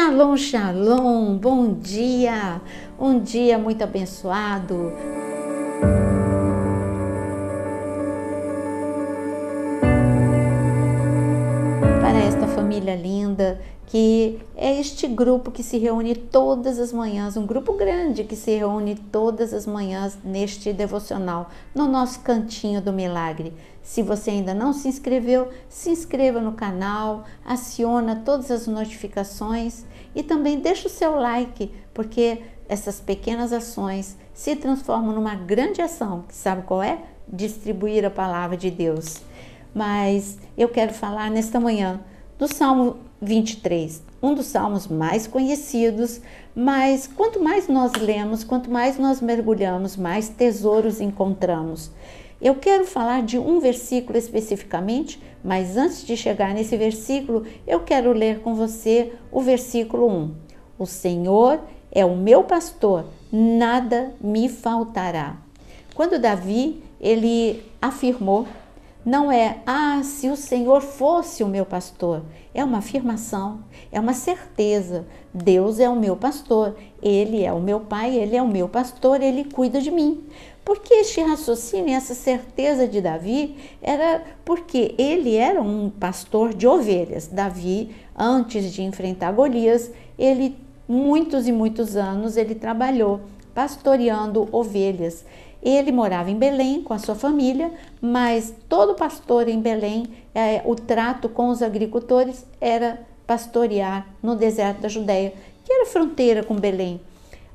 Shalom, shalom, bom dia, um dia muito abençoado. Para esta família linda, que é este grupo que se reúne todas as manhãs, um grupo grande que se reúne todas as manhãs neste devocional, no nosso Cantinho do Milagre. Se você ainda não se inscreveu, se inscreva no canal, aciona todas as notificações e também deixa o seu like, porque essas pequenas ações se transformam numa grande ação, que sabe qual é? Distribuir a palavra de Deus. Mas eu quero falar nesta manhã do Salmo 23, um dos salmos mais conhecidos, mas quanto mais nós lemos, quanto mais nós mergulhamos, mais tesouros encontramos. Eu quero falar de um versículo especificamente, mas antes de chegar nesse versículo, eu quero ler com você o versículo 1. O Senhor é o meu pastor, nada me faltará. Quando Davi, ele afirmou, não é, se o Senhor fosse o meu pastor. É uma afirmação, é uma certeza. Deus é o meu pastor, Ele é o meu pai, Ele é o meu pastor, Ele cuida de mim. Porque este raciocínio, essa certeza de Davi, era porque ele era um pastor de ovelhas. Davi, antes de enfrentar Golias, ele, muitos e muitos anos, ele trabalhou pastoreando ovelhas. Ele morava em Belém com a sua família, mas todo pastor em Belém, o trato com os agricultores era pastorear no deserto da Judéia, que era fronteira com Belém.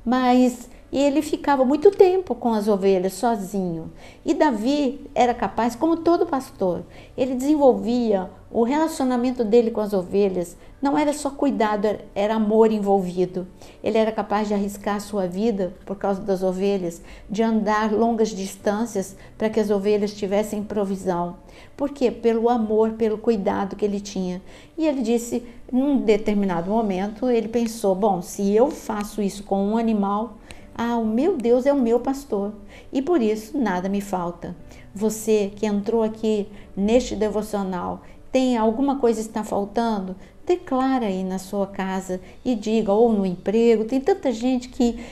Mas ele ficava muito tempo com as ovelhas, sozinho. E Davi era capaz, como todo pastor, ele desenvolvia o relacionamento dele com as ovelhas. Não era só cuidado, era amor envolvido. Ele era capaz de arriscar a sua vida por causa das ovelhas, de andar longas distâncias para que as ovelhas tivessem provisão. Por quê? Pelo amor, pelo cuidado que ele tinha. E ele disse, num determinado momento, ele pensou, bom, se eu faço isso com um animal, o meu Deus é o meu pastor e por isso nada me falta. Você que entrou aqui neste devocional, tem alguma coisa que está faltando? Declara aí na sua casa e diga, ou no emprego. Tem tanta gente que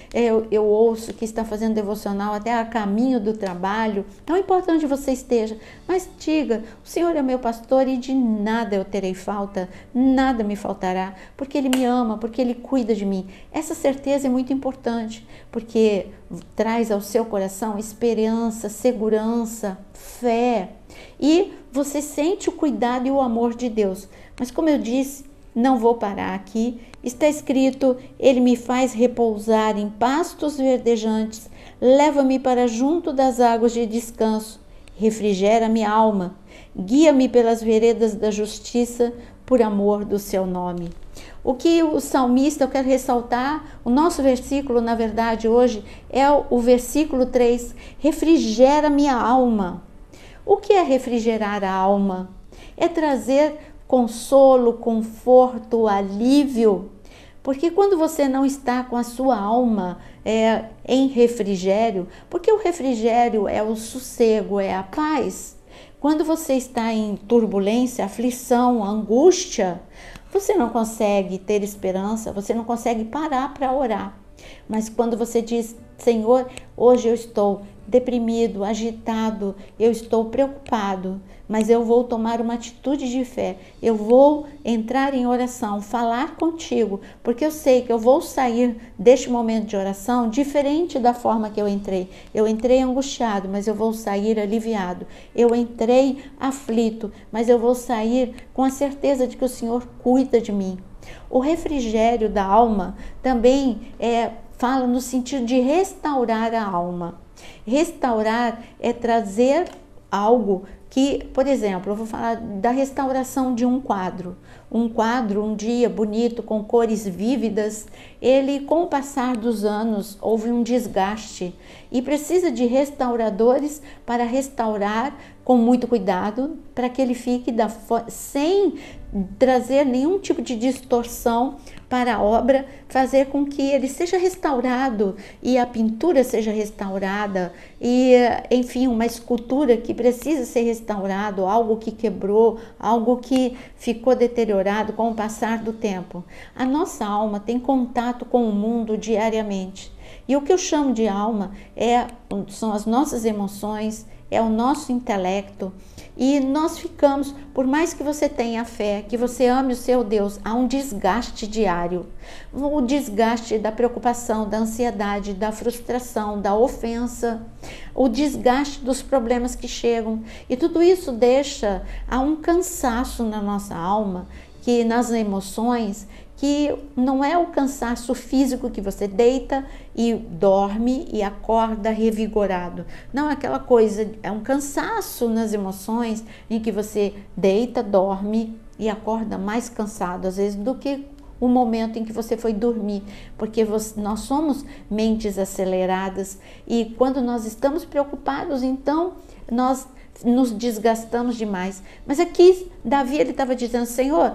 eu ouço que está fazendo devocional até a caminho do trabalho. Não importa onde você esteja, mas diga, o Senhor é meu pastor e de nada eu terei falta, nada me faltará, porque Ele me ama, porque Ele cuida de mim. Essa certeza é muito importante, porque traz ao seu coração esperança, segurança, fé. E você sente o cuidado e o amor de Deus. Mas como eu disse, não vou parar aqui. Está escrito, Ele me faz repousar em pastos verdejantes, leva-me para junto das águas de descanso, refrigera minha alma, guia-me pelas veredas da justiça, por amor do seu nome. O que o salmista, eu quero ressaltar, o nosso versículo, na verdade, hoje, é o versículo 3, refrigera minha alma. O que é refrigerar a alma? É trazer consolo, conforto, alívio. Porque quando você não está com a sua alma em refrigério, porque o refrigério é o sossego, é a paz. Quando você está em turbulência, aflição, angústia, você não consegue ter esperança, você não consegue parar para orar. Mas quando você diz, Senhor, hoje eu estou deprimido, agitado, eu estou preocupado, mas eu vou tomar uma atitude de fé, eu vou entrar em oração, falar contigo, porque eu sei que eu vou sair deste momento de oração diferente da forma que eu entrei angustiado, mas eu vou sair aliviado, eu entrei aflito, mas eu vou sair com a certeza de que o Senhor cuida de mim. O refrigério da alma também fala no sentido de restaurar a alma. Restaurar é trazer algo que, por exemplo, eu vou falar da restauração de um quadro. Um quadro, um dia bonito, com cores vívidas, ele, com o passar dos anos, houve um desgaste e precisa de restauradores para restaurar com muito cuidado, para que ele fique sem trazer nenhum tipo de distorção para a obra, fazer com que ele seja restaurado e a pintura seja restaurada e, enfim, uma escultura que precisa ser restaurada, algo que quebrou, algo que ficou deteriorado, deteriorado com o passar do tempo. A nossa alma tem contato com o mundo diariamente. E o que eu chamo de alma são as nossas emoções, é o nosso intelecto. E nós ficamos, por mais que você tenha fé, que você ame o seu Deus, há um desgaste diário. O desgaste da preocupação, da ansiedade, da frustração, da ofensa, o desgaste dos problemas que chegam. E tudo isso deixa um cansaço na nossa alma, que nas emoções, que não é o cansaço físico que você deita e dorme e acorda revigorado. Não é aquela coisa, é um cansaço nas emoções em que você deita, dorme e acorda mais cansado, às vezes, do que o momento em que você foi dormir, porque nós somos mentes aceleradas e quando nós estamos preocupados, então nós nos desgastamos demais. Mas aqui Davi ele estava dizendo: Senhor,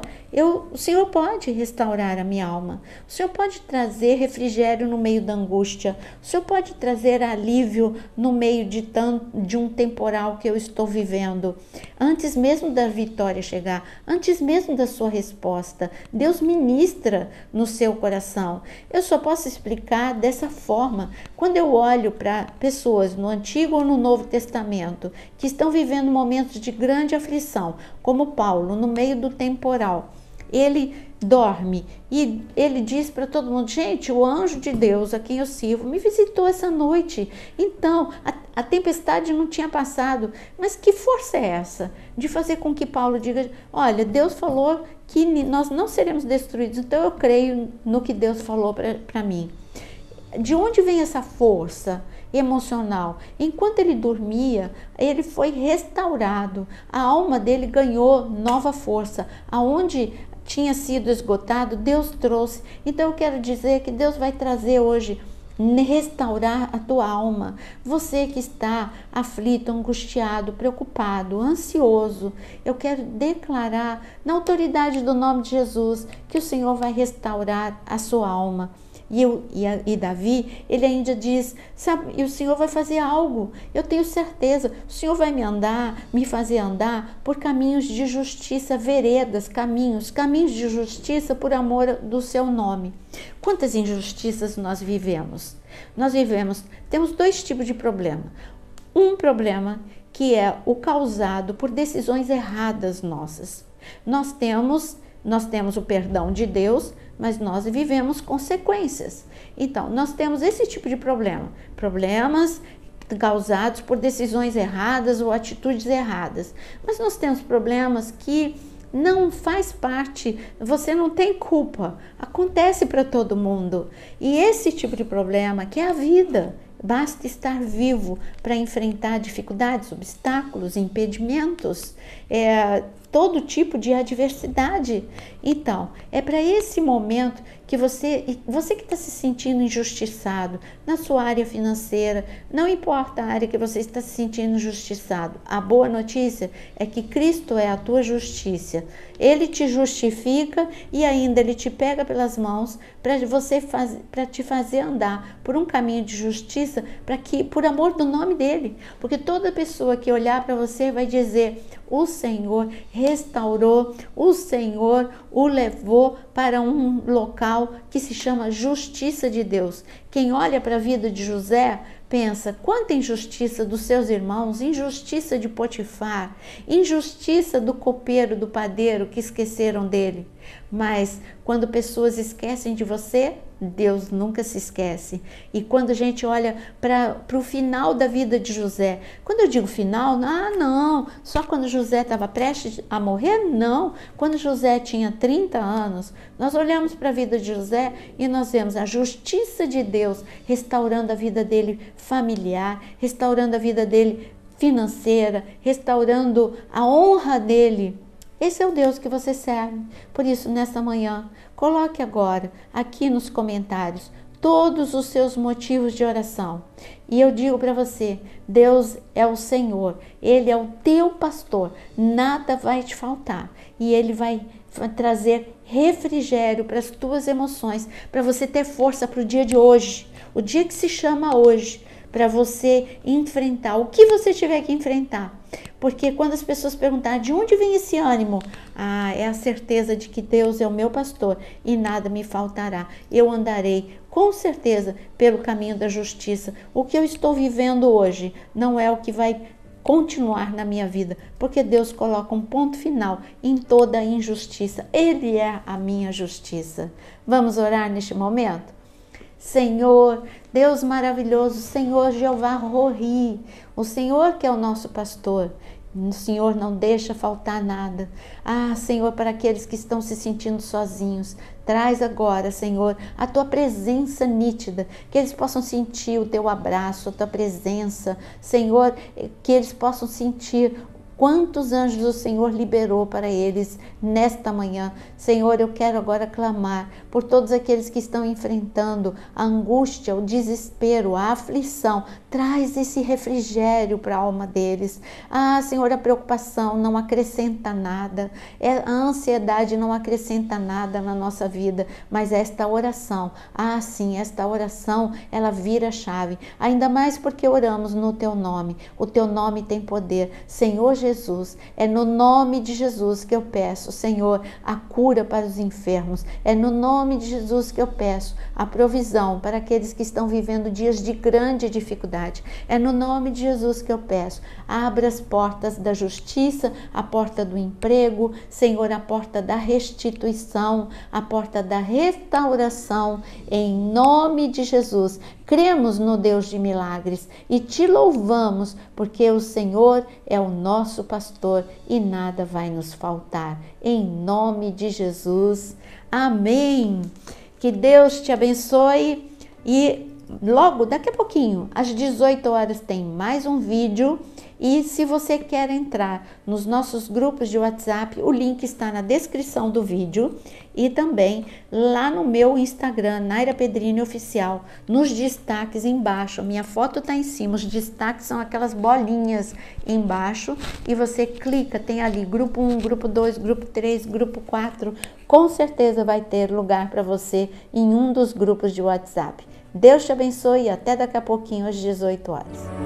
o Senhor pode restaurar a minha alma, o Senhor pode trazer refrigério no meio da angústia, o Senhor pode trazer alívio no meio de um temporal que eu estou vivendo. Antes mesmo da vitória chegar, antes mesmo da sua resposta, Deus ministra no seu coração. Eu só posso explicar dessa forma. Quando eu olho para pessoas no Antigo ou no Novo Testamento que estão vivendo momentos de grande aflição, como Paulo, no meio do temporal, ele dorme e ele diz para todo mundo: gente, o anjo de Deus a quem eu sirvo me visitou essa noite. Então a tempestade não tinha passado, mas que força é essa de fazer com que Paulo diga: olha, Deus falou que nós não seremos destruídos, então eu creio no que Deus falou para mim. De onde vem essa força emocional? Enquanto ele dormia, ele foi restaurado, a alma dele ganhou nova força, aonde tinha sido esgotado, Deus trouxe. Então eu quero dizer que Deus vai trazer hoje, restaurar a tua alma. Você que está aflito, angustiado, preocupado, ansioso, eu quero declarar na autoridade do nome de Jesus que o Senhor vai restaurar a sua alma. E Davi, ele ainda diz, sabe, o Senhor vai fazer algo, eu tenho certeza, o Senhor vai me fazer andar por caminhos de justiça, veredas, caminhos de justiça por amor do seu nome. Quantas injustiças nós vivemos? Temos dois tipos de problema. Um problema que é o causado por decisões erradas nossas. Nós temos o perdão de Deus, mas nós vivemos consequências. Então, nós temos esse tipo de problema. Problemas causados por decisões erradas ou atitudes erradas. Mas nós temos problemas que não faz parte, você não tem culpa. Acontece para todo mundo. E esse tipo de problema que é a vida. Basta estar vivo para enfrentar dificuldades, obstáculos, impedimentos, todo tipo de adversidade. Então, é para esse momento que você que está se sentindo injustiçado na sua área financeira, não importa a área que você está se sentindo injustiçado, a boa notícia é que Cristo é a tua justiça. Ele te justifica e ainda ele te pega pelas mãos para te fazer andar por um caminho de justiça, para que, por amor do nome dele, porque toda pessoa que olhar para você vai dizer: o Senhor restaurou, o Senhor o levou para um local que se chama Justiça de Deus. Quem olha para a vida de José pensa: quanta injustiça dos seus irmãos, injustiça de Potifar, injustiça do copeiro, do padeiro que esqueceram dele. Mas quando pessoas esquecem de você, Deus nunca se esquece. E quando a gente olha para o final da vida de José, quando eu digo final, não, só quando José estava prestes a morrer, não. Quando José tinha 30 anos, nós olhamos para a vida de José e nós vemos a justiça de Deus restaurando a vida dele familiar, restaurando a vida dele financeira, restaurando a honra dele. Esse é o Deus que você serve. Por isso, nessa manhã, coloque agora aqui nos comentários todos os seus motivos de oração. E eu digo para você, Deus é o Senhor, Ele é o teu pastor, nada vai te faltar. E Ele vai trazer refrigério para as tuas emoções, para você ter força para o dia de hoje, o dia que se chama hoje, para você enfrentar o que você tiver que enfrentar. Porque quando as pessoas perguntarem de onde vem esse ânimo, ah, é a certeza de que Deus é o meu pastor e nada me faltará. Eu andarei com certeza pelo caminho da justiça. O que eu estou vivendo hoje não é o que vai continuar na minha vida, porque Deus coloca um ponto final em toda a injustiça. Ele é a minha justiça. Vamos orar neste momento? Senhor, Deus maravilhoso, Senhor Jeová Rohi, o Senhor que é o nosso pastor, o Senhor não deixa faltar nada. Ah, Senhor, para aqueles que estão se sentindo sozinhos, traz agora, Senhor, a Tua presença nítida, que eles possam sentir o Teu abraço, a Tua presença, Senhor, que eles possam sentir quantos anjos o Senhor liberou para eles nesta manhã. Senhor, eu quero agora clamar por todos aqueles que estão enfrentando a angústia, o desespero, a aflição. Traz esse refrigério para a alma deles. Ah, Senhor, a preocupação não acrescenta nada, a ansiedade não acrescenta nada na nossa vida, mas esta oração, ah sim, esta oração, ela vira chave, ainda mais porque oramos no Teu nome. O Teu nome tem poder, Senhor Jesus. Jesus, é no nome de Jesus que eu peço, Senhor, a cura para os enfermos. É no nome de Jesus que eu peço a provisão para aqueles que estão vivendo dias de grande dificuldade. É no nome de Jesus que eu peço, abra as portas da justiça, a porta do emprego, Senhor, a porta da restituição, a porta da restauração, em nome de Jesus. Cremos no Deus de milagres e Te louvamos, porque o Senhor é o nosso pastor e nada vai nos faltar. Em nome de Jesus. Amém. Que Deus te abençoe. E logo, daqui a pouquinho, às 18 horas tem mais um vídeo. E se você quer entrar nos nossos grupos de WhatsApp, o link está na descrição do vídeo e também lá no meu Instagram, Naira Pedrini Oficial, nos destaques embaixo. Minha foto está em cima, os destaques são aquelas bolinhas embaixo e você clica, tem ali grupo 1, grupo 2, grupo 3, grupo 4. Com certeza vai ter lugar para você em um dos grupos de WhatsApp. Deus te abençoe e até daqui a pouquinho às 18 horas.